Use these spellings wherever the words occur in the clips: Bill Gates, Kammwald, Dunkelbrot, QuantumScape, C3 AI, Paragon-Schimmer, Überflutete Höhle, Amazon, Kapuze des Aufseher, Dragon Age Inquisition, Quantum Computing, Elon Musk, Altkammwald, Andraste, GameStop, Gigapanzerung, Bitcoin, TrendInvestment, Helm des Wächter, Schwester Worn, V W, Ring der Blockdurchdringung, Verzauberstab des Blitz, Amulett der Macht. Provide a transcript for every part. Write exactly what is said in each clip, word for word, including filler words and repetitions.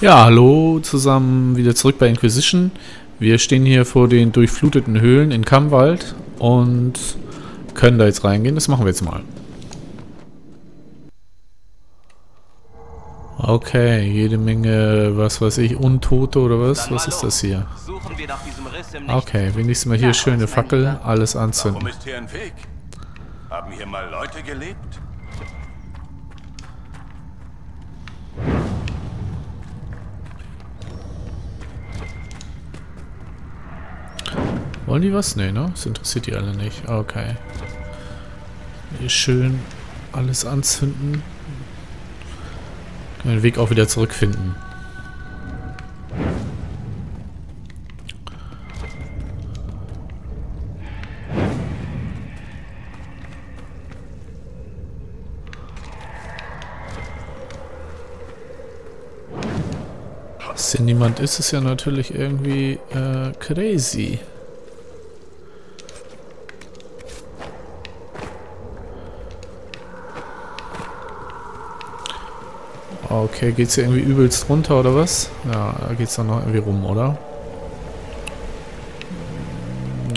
Ja, hallo zusammen, wieder zurück bei Inquisition. Wir stehen hier vor den durchfluteten Höhlen in Kammwald und können da jetzt reingehen. Das machen wir jetzt mal. Okay, jede Menge, was weiß ich, Untote oder was? Was ist das hier? Okay, wenigstens mal hier schöne Fackel, alles anzünden. Warum ist hier ein Weg? Haben hier mal Leute gelebt? Wollen die was? Nee, ne? Das interessiert die alle nicht. Okay. Hier schön alles anzünden. Können den Weg auch wieder zurückfinden. Was hier niemand ist, ist ja natürlich irgendwie äh, crazy. Okay, geht's hier irgendwie übelst runter oder was? Ja, da geht's dann noch irgendwie rum, oder?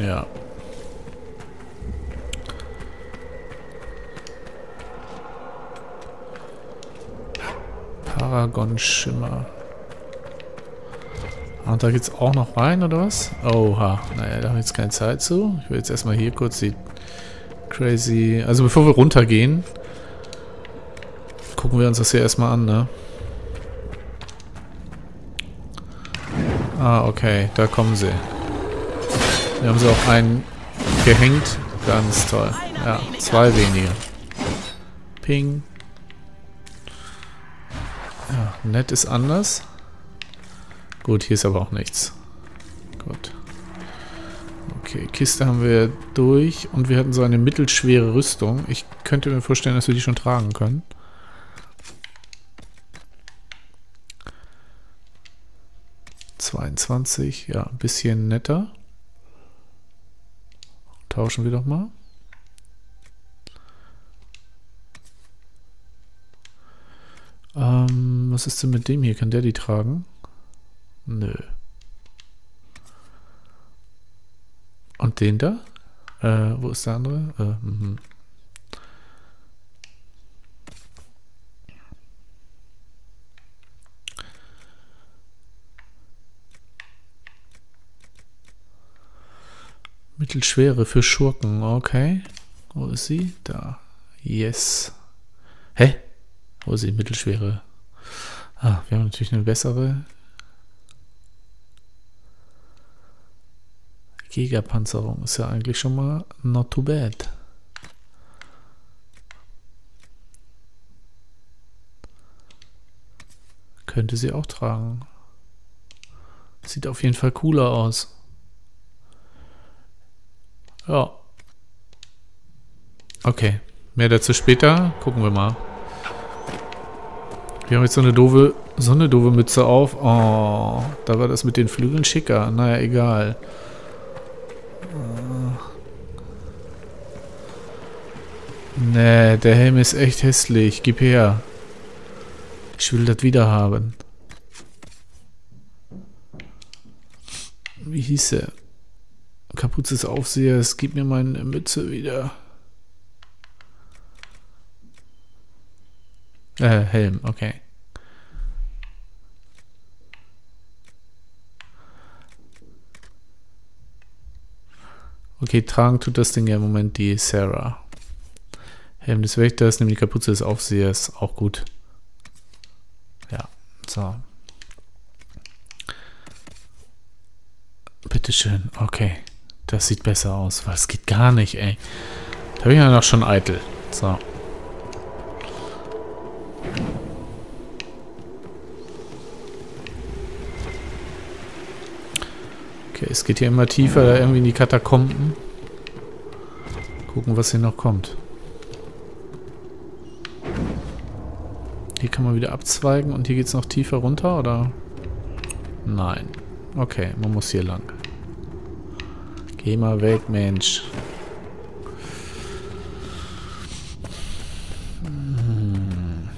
Ja. Paragon-Schimmer. Und da geht's auch noch rein, oder was? Oha, naja, da haben wir jetzt keine Zeit zu. Ich will jetzt erstmal hier kurz die crazy... Also bevor wir runtergehen, gucken wir uns das hier erstmal an, ne? Ah, okay, da kommen sie. Wir haben sie auch einen gehängt. Ganz toll. Ja, zwei weniger. Ping. Ja, nett ist anders. Gut, hier ist aber auch nichts. Gut. Okay, Kiste haben wir durch und wir hatten so eine mittelschwere Rüstung. Ich könnte mir vorstellen, dass wir die schon tragen können. zweiundzwanzig, ja, ein bisschen netter. Tauschen wir doch mal. Ähm, was ist denn mit dem hier? Kann der die tragen? Nö. Und den da? Äh, wo ist der andere? Äh, mhm. Mittelschwere für Schurken, okay. Wo ist sie? Da. Yes. Hä? Wo ist sie? Mittelschwere. Ah, wir haben natürlich eine bessere. Gigapanzerung ist ja eigentlich schon mal not too bad. Könnte sie auch tragen. Sieht auf jeden Fall cooler aus. Ja. Okay. Mehr dazu später. Gucken wir mal. Wir haben jetzt so eine doofe, so eine doofe Mütze auf. Oh, da war das mit den Flügeln schicker. Naja, egal. Nee, der Helm ist echt hässlich. Gib her. Ich will das wieder haben. Wie hieß er? Kapuze des Aufsehers, gib mir meine Mütze wieder. Äh, Helm, okay. Okay, tragen tut das Ding ja im Moment die Sarah. Helm des Wächters, nimm die Kapuze des Aufsehers, auch gut. Ja, so. Bitteschön, okay. Das sieht besser aus, weil es geht gar nicht, ey. Da bin ich ja noch schon eitel. So. Okay, es geht hier immer tiefer, da irgendwie in die Katakomben. Gucken, was hier noch kommt. Hier kann man wieder abzweigen und hier geht es noch tiefer runter, oder? Nein. Okay, man muss hier lang. Geh mal weg, Mensch. Hm.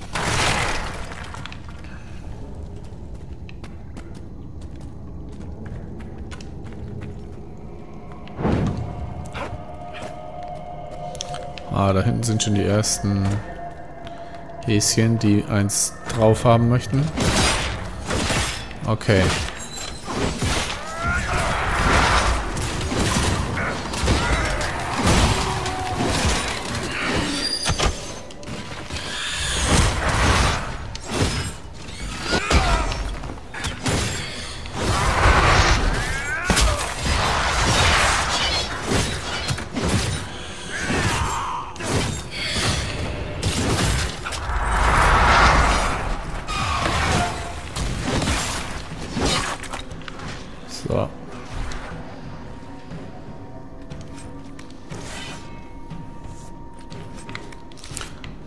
Ah, da hinten sind schon die ersten Häschen, die eins drauf haben möchten. Okay.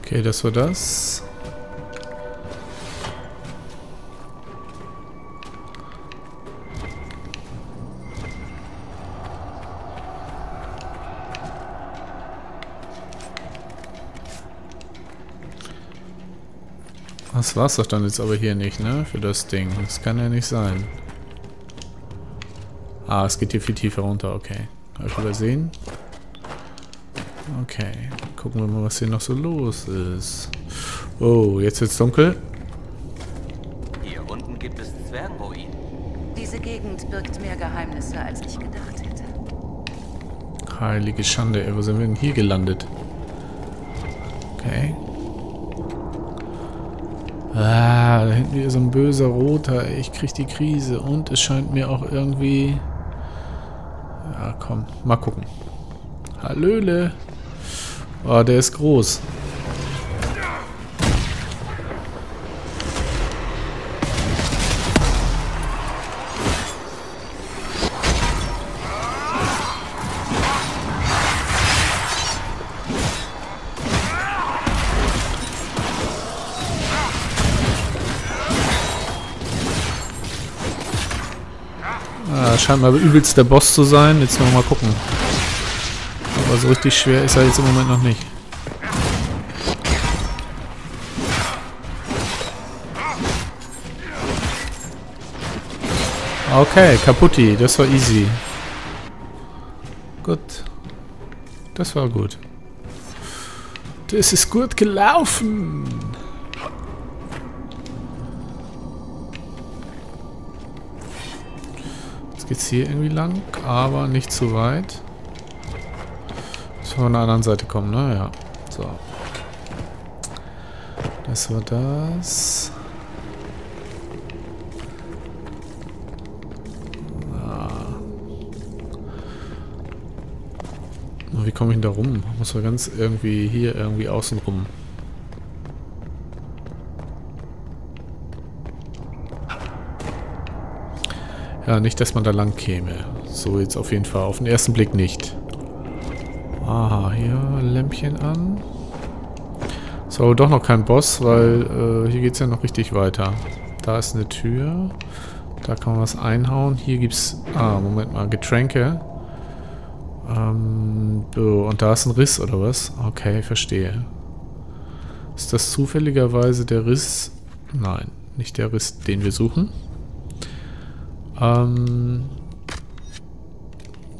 Okay, das war das. Das war's doch dann jetzt aber hier nicht, ne? Für das Ding. Das kann ja nicht sein. Ah, es geht hier viel tiefer runter, okay. Hab ich übersehen. Okay, gucken wir mal, was hier noch so los ist. Oh, jetzt wird's dunkel. Hier unten gibt es Zwergenruinen. Diese Gegend birgt mehr Geheimnisse, als ich gedacht hätte. Heilige Schande, ey, wo sind wir denn hier gelandet? Okay. Ah, da hinten wieder so ein böser Roter. Ich krieg die Krise. Und es scheint mir auch irgendwie... Ja, komm, mal gucken. Hallöle. Oh, der ist groß. Ah, scheint mal übelst der Boss zu sein. Jetzt noch mal gucken. Aber so richtig schwer ist er jetzt im Moment noch nicht. Okay, Kaputti, das war easy. Gut. Das war gut. Das ist gut gelaufen. Jetzt geht's hier irgendwie lang, aber nicht zu weit. Von der anderen Seite kommen, ne? Ja. So. Das war das. Ah. Wie komme ich denn da rum? Muss man ganz irgendwie hier irgendwie außen rum. Ja, nicht, dass man da lang käme. So jetzt auf jeden Fall. Auf den ersten Blick nicht. Aha, hier Lämpchen an. So, doch noch kein Boss, weil äh, hier geht es ja noch richtig weiter. Da ist eine Tür. Da kann man was einhauen. Hier gibt's. Ah, Moment mal, Getränke. Ähm, oh, und da ist ein Riss oder was? Okay, verstehe. Ist das zufälligerweise der Riss? Nein, nicht der Riss, den wir suchen. Ähm,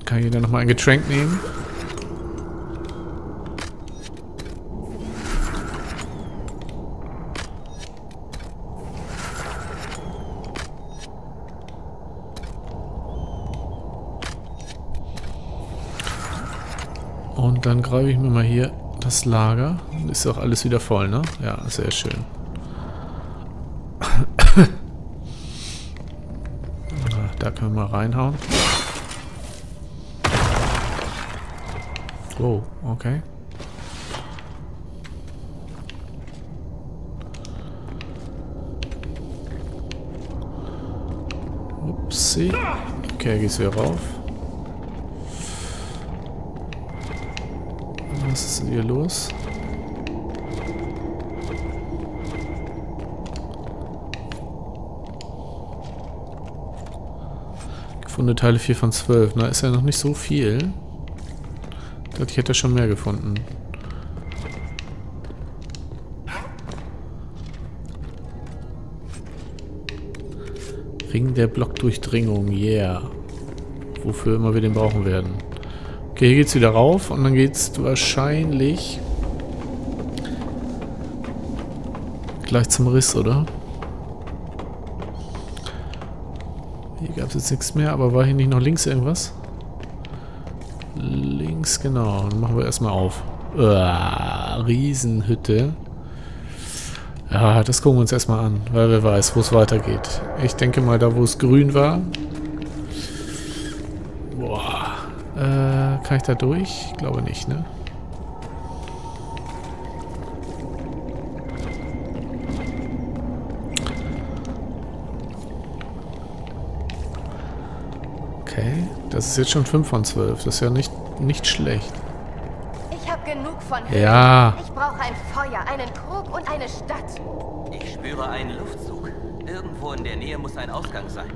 kann jeder nochmal ein Getränk nehmen? Und dann greife ich mir mal hier das Lager. Ist auch alles wieder voll, ne? Ja, sehr schön. Da können wir mal reinhauen. Oh, okay. Upsi. Okay, geht's wieder rauf. Was ist hier los? Gefundene Teile vier von zwölf. Na, ist ja noch nicht so viel. Ich dachte, ich hätte schon mehr gefunden. Ring der Blockdurchdringung, yeah. Wofür immer wir den brauchen werden. Okay, hier geht's wieder rauf und dann geht's wahrscheinlich gleich zum Riss, oder? Hier gab es jetzt nichts mehr, aber war hier nicht noch links irgendwas? Links, genau. Dann machen wir erstmal auf. Uah, Riesenhütte. Ja, das gucken wir uns erstmal an, weil wer weiß, wo es weitergeht. Ich denke mal, da wo es grün war. Boah. Äh, kann ich da durch? Ich glaube nicht, ne? Okay, das ist jetzt schon fünf von zwölf. Das ist ja nicht, nicht schlecht. Ich habe genug von Höhen. Ja. Ich brauche ein Feuer, einen Krug und eine Stadt. Ich spüre einen Luftzug. Irgendwo in der Nähe muss ein Ausgang sein.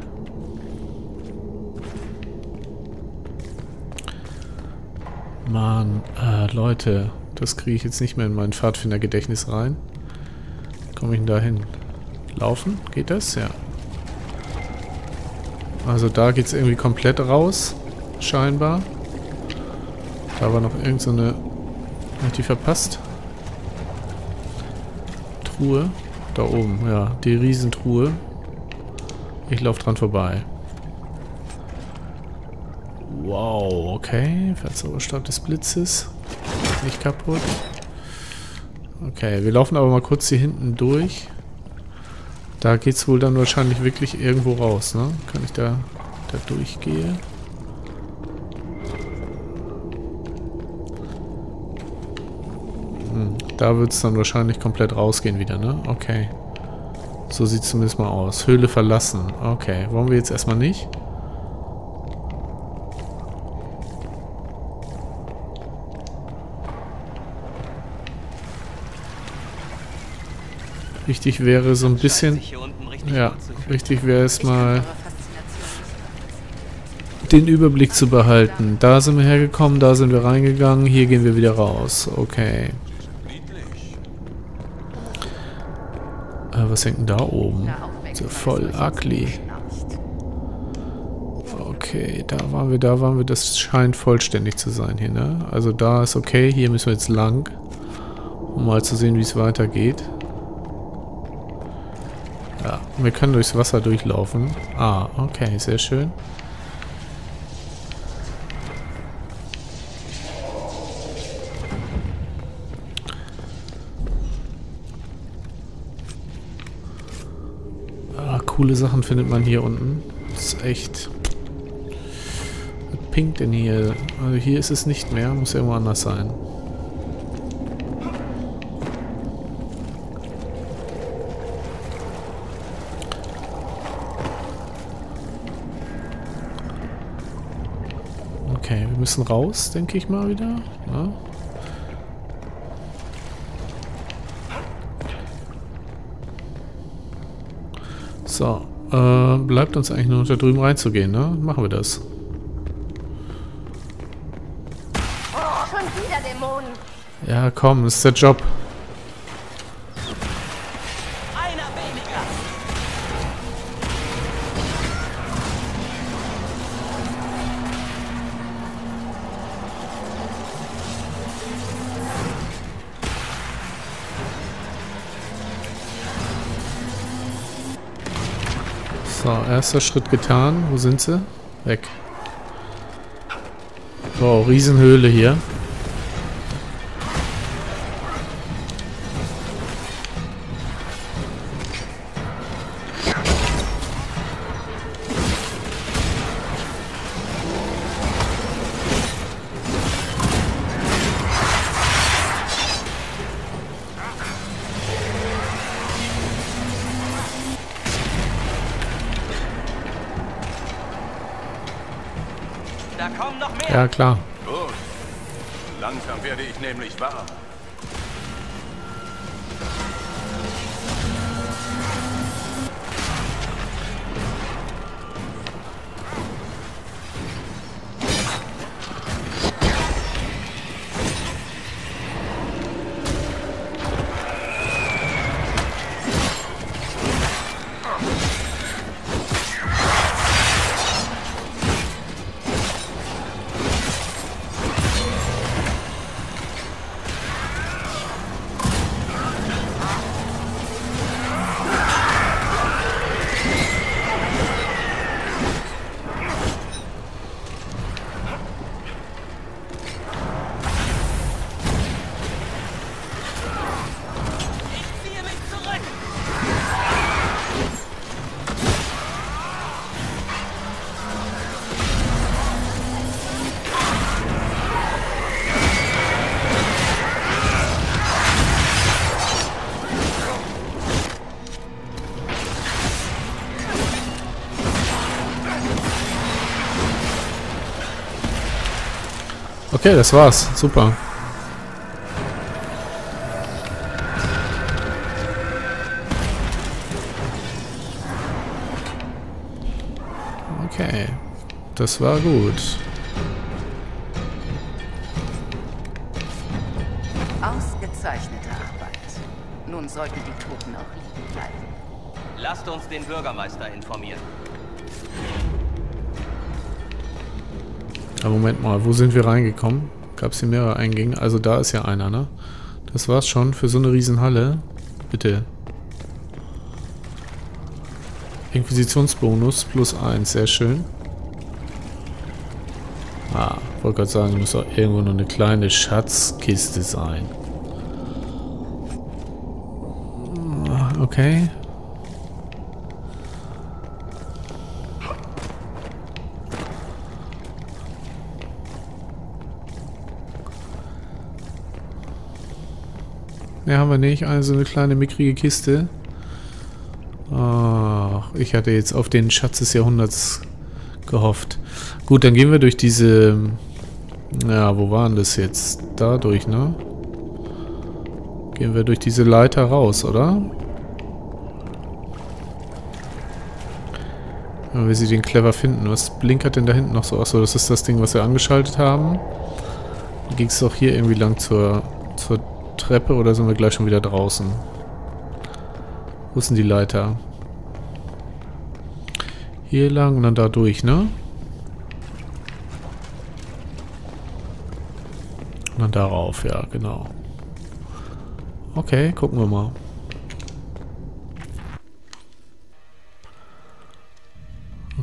Mann, äh, Leute. Das kriege ich jetzt nicht mehr in mein Pfadfindergedächtnis rein. Komme ich denn da hin? Laufen? Geht das? Ja. Also da geht es irgendwie komplett raus, scheinbar. Da war noch irgend so eine... Habe ich die verpasst? Truhe. Da oben, ja. Die Riesentruhe. Ich laufe dran vorbei. Wow, okay. Verzauberstab des Blitzes. Nicht kaputt. Okay, wir laufen aber mal kurz hier hinten durch. Da geht's wohl dann wahrscheinlich wirklich irgendwo raus, ne? Kann ich da, da durchgehen? Hm, da wird's dann wahrscheinlich komplett rausgehen wieder, ne? Okay. So sieht's zumindest mal aus. Höhle verlassen. Okay, wollen wir jetzt erstmal nicht? Wichtig wäre so ein bisschen, ja, wichtig wäre es mal, den Überblick zu behalten. Da sind wir hergekommen, da sind wir reingegangen, hier gehen wir wieder raus. Okay. Äh, was hängt denn da oben? So voll ugly. Okay, da waren wir, da waren wir, das scheint vollständig zu sein hier, ne? Also da ist okay, hier müssen wir jetzt lang, um mal zu sehen, wie es weitergeht. Ja, wir können durchs Wasser durchlaufen. Ah, okay, sehr schön. Ah, coole Sachen findet man hier unten. Das ist echt... Was pinkt denn hier? Also hier ist es nicht mehr, muss irgendwo anders sein. Müssen raus, denke ich mal wieder. Ja. So, äh, bleibt uns eigentlich nur da drüben reinzugehen, ne? Machen wir das. Oh, schon wieder Dämonen. Ja, komm, das ist der Job. So, erster Schritt getan. Wo sind sie? Weg. Wow, Riesenhöhle hier. Ja, klar. Gut. Langsam werde ich nämlich wahr. Okay, das war's. Super. Okay. Das war gut. Ausgezeichnete Arbeit. Nun sollten die Toten auch liegen bleiben. Lasst uns den Bürgermeister informieren. Aber Moment mal, wo sind wir reingekommen? Gab es hier mehrere Eingänge? Also da ist ja einer, ne? Das war's schon für so eine Riesenhalle. Bitte. Inquisitionsbonus plus eins, sehr schön. Ah, wollte gerade sagen, muss auch irgendwo noch eine kleine Schatzkiste sein. Okay. Ne, haben wir nicht. Also eine kleine mickrige Kiste. Ach, ich hatte jetzt auf den Schatz des Jahrhunderts gehofft. Gut, dann gehen wir durch diese... Ja, wo waren das jetzt? Da durch, ne? Gehen wir durch diese Leiter raus, oder? Wenn wir sie den clever finden. Was blinkert denn da hinten noch so? Achso, das ist das Ding, was wir angeschaltet haben. Dann ging es doch hier irgendwie lang zur, zur Treppe, oder sind wir gleich schon wieder draußen? Wo sind die Leiter? Hier lang und dann da durch, ne? Und dann darauf, ja, genau. Okay, gucken wir mal.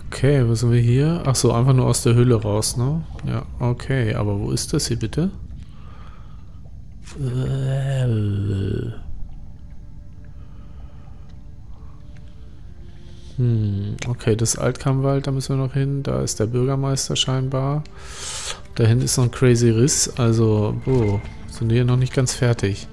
Okay, was sind wir hier? Achso, einfach nur aus der Höhle raus, ne? Ja, okay, aber wo ist das hier bitte? Hm, okay, das Altkammwald, da müssen wir noch hin. Da ist der Bürgermeister scheinbar. Da hinten ist noch ein Crazy Riss. Also, boah, sind wir hier noch nicht ganz fertig.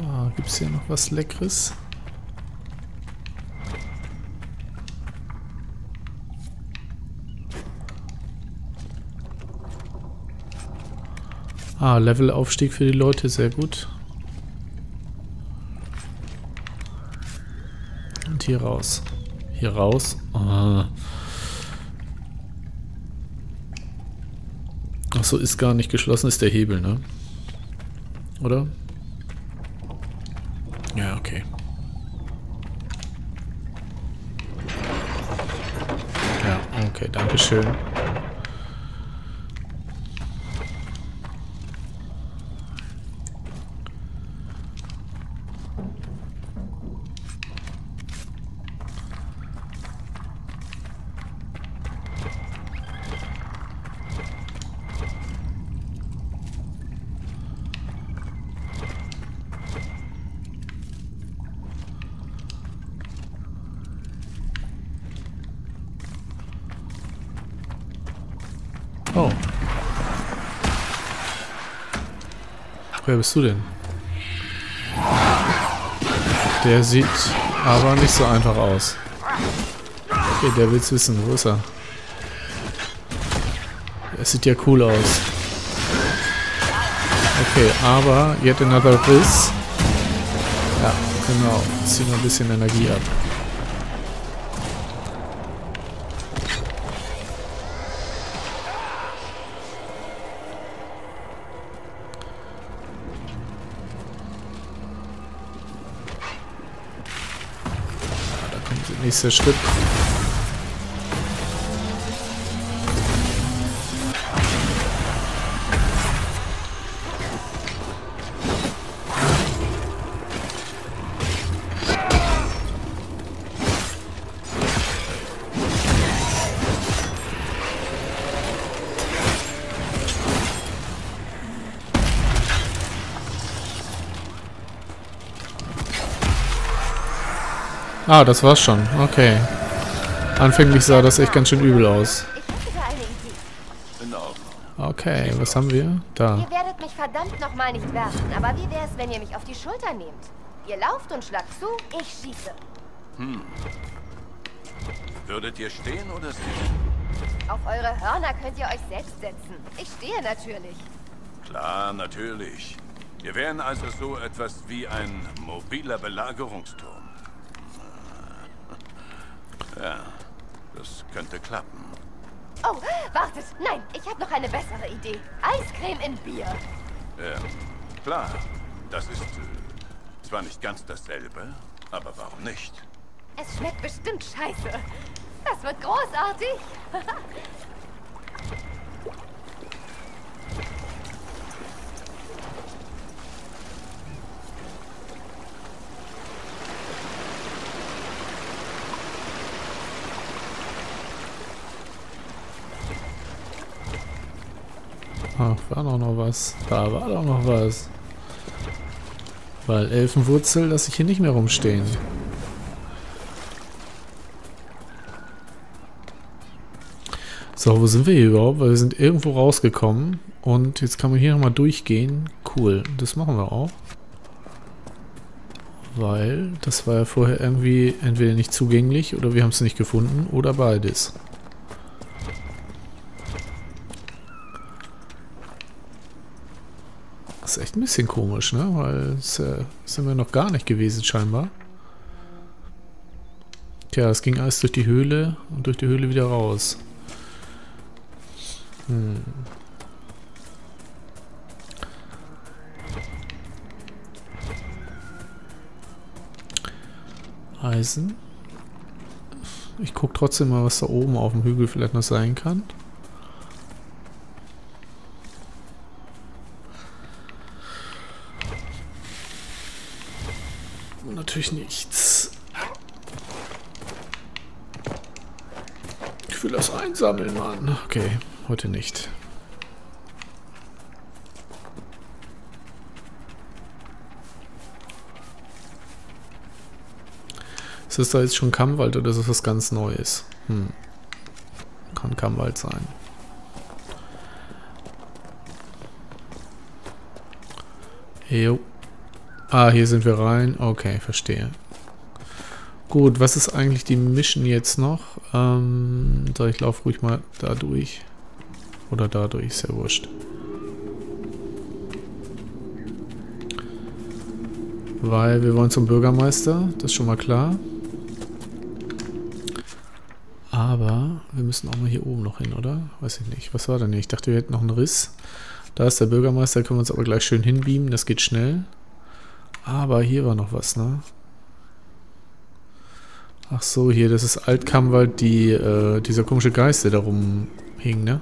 Ah, gibt es hier noch was Leckeres? Ah, Levelaufstieg für die Leute, sehr gut. Und hier raus. Hier raus. Ah. Achso, ist gar nicht geschlossen, ist der Hebel, ne? Oder? Ja, okay. Ja, okay, dankeschön. Oh. Wer bist du denn? Der sieht aber nicht so einfach aus. Okay, der will's wissen. Wo ist er? Er sieht ja cool aus. Okay, aber yet another Riss. Ja, genau. Zieh mal ein bisschen Energie ab. Nächster Schritt. Ah, das war's schon. Okay. Anfänglich sah das echt ganz schön übel aus. Okay, was haben wir? Da. Ihr werdet mich verdammt nochmal nicht werfen, aber wie wär's, wenn ihr mich auf die Schulter nehmt? Ihr lauft und schlagt zu, ich schieße. Hm. Würdet ihr stehen oder sitzen? Auf eure Hörner könnt ihr euch selbst setzen. Ich stehe natürlich. Klar, natürlich. Wir wären also so etwas wie ein mobiler Belagerungsturm. Ja, das könnte klappen. Oh, wartet! Nein, ich habe noch eine bessere Idee. Eiscreme in Bier. Ähm, klar. Das ist äh, zwar nicht ganz dasselbe, aber warum nicht? Es schmeckt bestimmt scheiße. Das wird großartig. Ach, war doch noch was. Da war doch noch was. Weil Elfenwurzel lasse ich hier nicht mehr rumstehen. So, wo sind wir hier überhaupt? Weil wir sind irgendwo rausgekommen. Und jetzt kann man hier nochmal durchgehen. Cool, das machen wir auch. Weil das war ja vorher irgendwie entweder nicht zugänglich oder wir haben es nicht gefunden oder beides. Das ist echt ein bisschen komisch, ne? Weil das äh, sind wir noch gar nicht gewesen, scheinbar. Tja, es ging alles durch die Höhle und durch die Höhle wieder raus. Hm. Eisen. Ich gucke trotzdem mal, was da oben auf dem Hügel vielleicht noch sein kann. Natürlich nichts. Ich will das einsammeln, Mann. Okay, heute nicht. Ist das da jetzt schon Kammwald oder ist das was ganz Neues? Hm. Kann Kammwald sein. Jo. Ah, hier sind wir rein. Okay, verstehe. Gut, was ist eigentlich die Mission jetzt noch? Ähm, so, ich laufe ruhig mal da durch. Oder da durch, ist ja wurscht. Weil wir wollen zum Bürgermeister, das ist schon mal klar. Aber wir müssen auch mal hier oben noch hin, oder? Weiß ich nicht. Was war denn hier? Ich dachte, wir hätten noch einen Riss. Da ist der Bürgermeister, können wir uns aber gleich schön hinbeamen, das geht schnell. Aber hier war noch was, ne? Ach so, hier, das ist Altkammwald, die, äh, dieser komische Geist, der da rumhing, ne?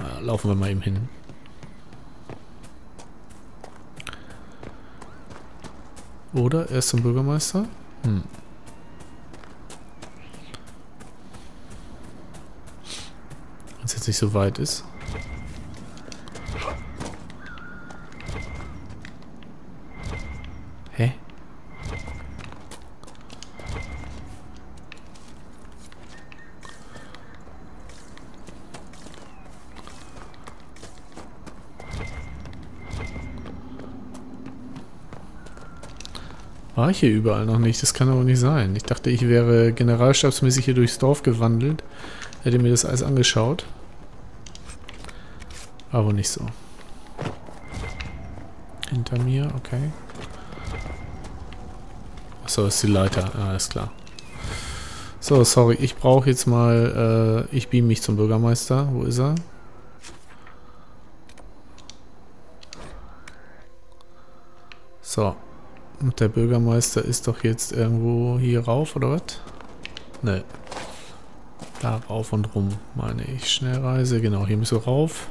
Äh, laufen wir mal eben hin. Oder erst zum Bürgermeister? Hm. Wenn es jetzt nicht so weit ist. War ich hier überall noch nicht? Das kann aber nicht sein. Ich dachte, ich wäre generalstabsmäßig hier durchs Dorf gewandelt. Hätte mir das alles angeschaut. Aber nicht so. Hinter mir, okay. Achso, das ist die Leiter. Ah, ist klar. So, sorry. Ich brauche jetzt mal... Äh, ich beam mich zum Bürgermeister. Wo ist er? So. Und der Bürgermeister ist doch jetzt irgendwo hier rauf, oder was? Ne. Da rauf und rum, meine ich. Schnellreise, genau, hier müssen wir rauf.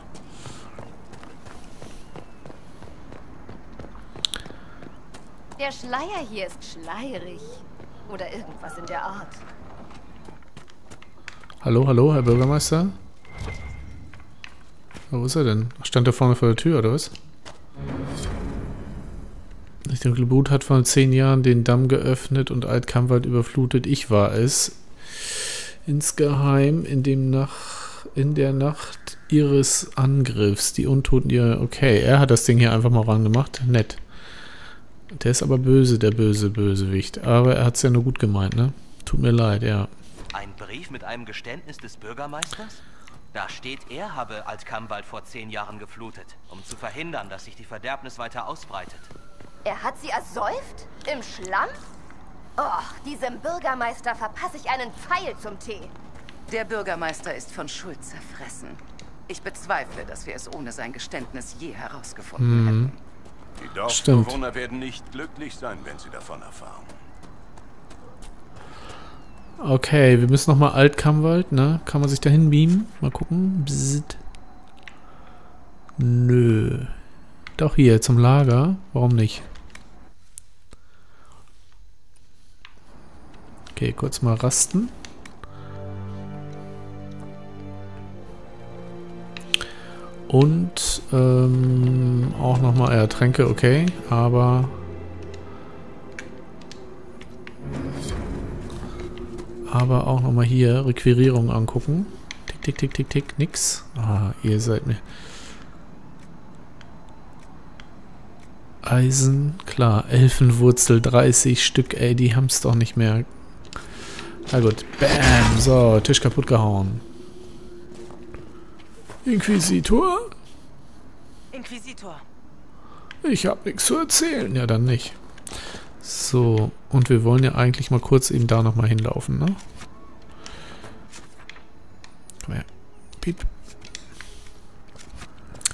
Der Schleier hier ist schleierig. Oder irgendwas in der Art. Hallo, hallo, Herr Bürgermeister? Wo ist er denn? Stand er vorne vor der Tür, oder was? Dunkelbrot hat vor zehn Jahren den Damm geöffnet und Altkammwald überflutet. Ich war es. Insgeheim, in dem nach in der Nacht ihres Angriffs. Die Untoten ihr... Okay, er hat das Ding hier einfach mal rangemacht. Nett. Der ist aber böse, der böse Bösewicht. Aber er hat es ja nur gut gemeint, ne? Tut mir leid, ja. Ein Brief mit einem Geständnis des Bürgermeisters? Da steht, er habe Altkammwald vor zehn Jahren geflutet, um zu verhindern, dass sich die Verderbnis weiter ausbreitet. Er hat sie ersäuft? Im Schlamm? Och, diesem Bürgermeister verpasse ich einen Pfeil zum Tee. Der Bürgermeister ist von Schuld zerfressen. Ich bezweifle, dass wir es ohne sein Geständnis je herausgefunden mhm. hätten. Die Dorfbewohner werden nicht glücklich sein, wenn sie davon erfahren. Okay, wir müssen nochmal Altkammwald, ne? Kann man sich dahin beamen? Mal gucken. Bzzzt. Nö. Doch hier, zum Lager. Warum nicht? Okay, kurz mal rasten. Und ähm, auch nochmal äh, Tränke, okay. Aber... Aber auch nochmal hier Requirierung angucken. Tick, tick, tick, tick, tick, nix. Ah, ihr seid mir. Eisen, klar. Elfenwurzel, dreißig Stück, ey, die haben's doch nicht mehr. Na gut, bam, so, Tisch kaputt gehauen. Inquisitor? Inquisitor. Ich hab nichts zu erzählen, ja dann nicht. So, und wir wollen ja eigentlich mal kurz eben da nochmal hinlaufen, ne? Komm her. Piep.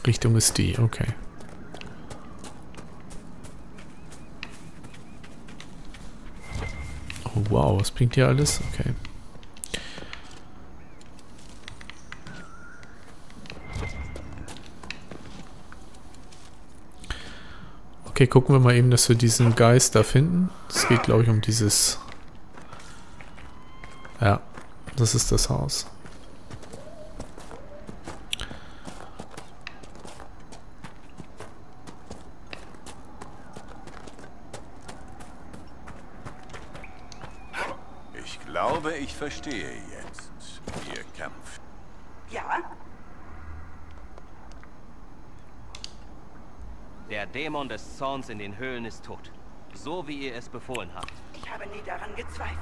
Richtung ist die, okay. Oh, wow, was bringt hier alles? Okay. Okay, gucken wir mal eben, dass wir diesen Geist da finden. Es geht, glaube ich, um dieses... Ja, das ist das Haus. Ich glaube, ich verstehe jetzt Ihr Kampf. Ja? Der Dämon des Zorns in den Höhlen ist tot. So wie ihr es befohlen habt. Ich habe nie daran gezweifelt.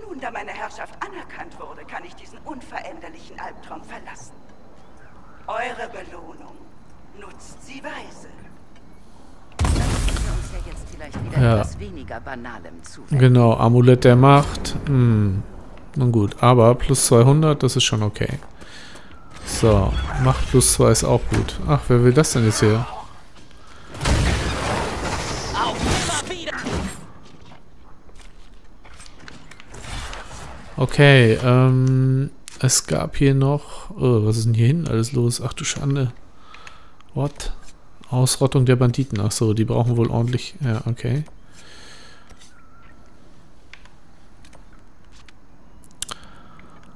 Nun, da meine Herrschaft anerkannt wurde, kann ich diesen unveränderlichen Albtraum verlassen. Eure Belohnung. Nutzt sie weise. Dann müssen wir uns ja jetzt vielleicht wieder ja. etwas weniger banalem zuwenden. Genau, Amulett der Macht. Hm. Nun gut, aber plus zweihundert, das ist schon okay. So, Macht plus zwei ist auch gut. Ach, wer will das denn jetzt hier? Okay, ähm, es gab hier noch... Oh, was ist denn hier hinten alles los? Ach du Schande. What? Ausrottung der Banditen. Ach so, die brauchen wohl ordentlich... Ja, okay.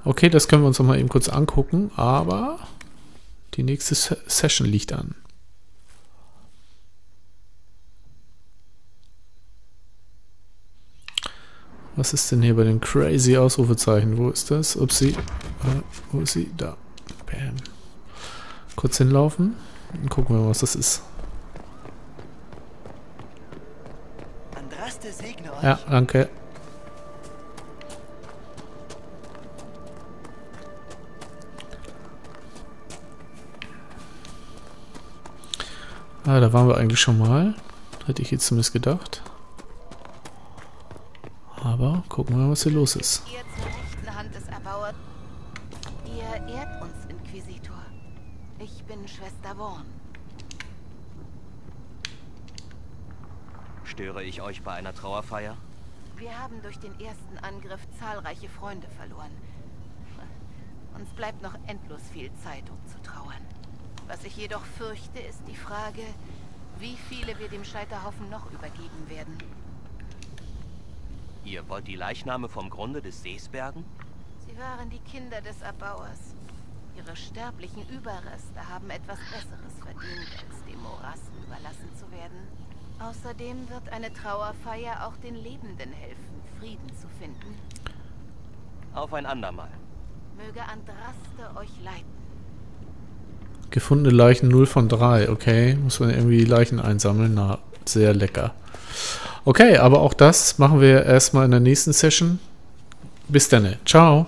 Okay, das können wir uns noch mal eben kurz angucken, aber die nächste Se- Session liegt an. Was ist denn hier bei den crazy Ausrufezeichen? Wo ist das? Upsi. Ah, wo ist sie? Da. Bam. Kurz hinlaufen. Und gucken wir mal, was das ist. Andraste segne euch. Ja, danke. Ah, da waren wir eigentlich schon mal. Hätte ich jetzt zumindest gedacht. Aber gucken wir mal, was hier los ist. Ihr zur rechten Hand des Erbauers. Ihr ehrt uns, Inquisitor. Ich bin Schwester Worn. Störe ich euch bei einer Trauerfeier? Wir haben durch den ersten Angriff zahlreiche Freunde verloren. Uns bleibt noch endlos viel Zeit, um zu trauern. Was ich jedoch fürchte, ist die Frage, wie viele wir dem Scheiterhaufen noch übergeben werden. Ihr wollt die Leichname vom Grunde des Sees bergen? Sie waren die Kinder des Erbauers. Ihre sterblichen Überreste haben etwas Besseres verdient, als dem Morast überlassen zu werden. Außerdem wird eine Trauerfeier auch den Lebenden helfen, Frieden zu finden. Auf ein andermal. Möge Andraste euch leiten. Gefundene Leichen null von drei. Okay, muss man irgendwie Leichen einsammeln. Na, sehr lecker. Okay, aber auch das machen wir erstmal in der nächsten Session. Bis dann. Ciao.